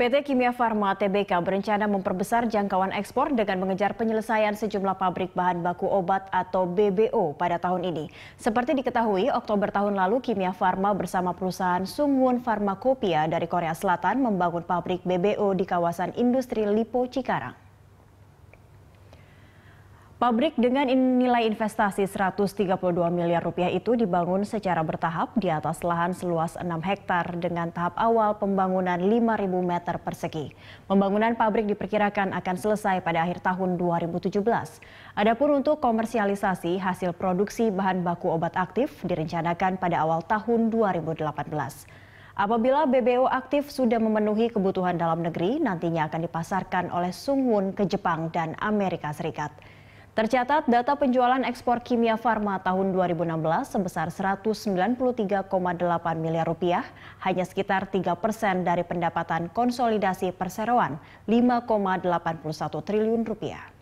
PT Kimia Farma TBK berencana memperbesar jangkauan ekspor dengan mengejar penyelesaian sejumlah pabrik bahan baku obat atau BBO pada tahun ini. Seperti diketahui, Oktober tahun lalu Kimia Farma bersama perusahaan Sungwun Pharmacopia dari Korea Selatan membangun pabrik BBO di kawasan industri Lippo Cikarang. Pabrik dengan nilai investasi Rp132 miliar itu dibangun secara bertahap di atas lahan seluas 6 hektar dengan tahap awal pembangunan 5.000 meter persegi. Pembangunan pabrik diperkirakan akan selesai pada akhir tahun 2017. Adapun untuk komersialisasi hasil produksi bahan baku obat aktif direncanakan pada awal tahun 2018. Apabila BBO aktif sudah memenuhi kebutuhan dalam negeri, nantinya akan dipasarkan oleh Sungwun ke Jepang dan Amerika Serikat. Tercatat data penjualan ekspor Kimia Farma tahun 2016 sebesar Rp193,8 miliar, hanya sekitar 3% dari pendapatan konsolidasi perseroan 5,81 triliun rupiah.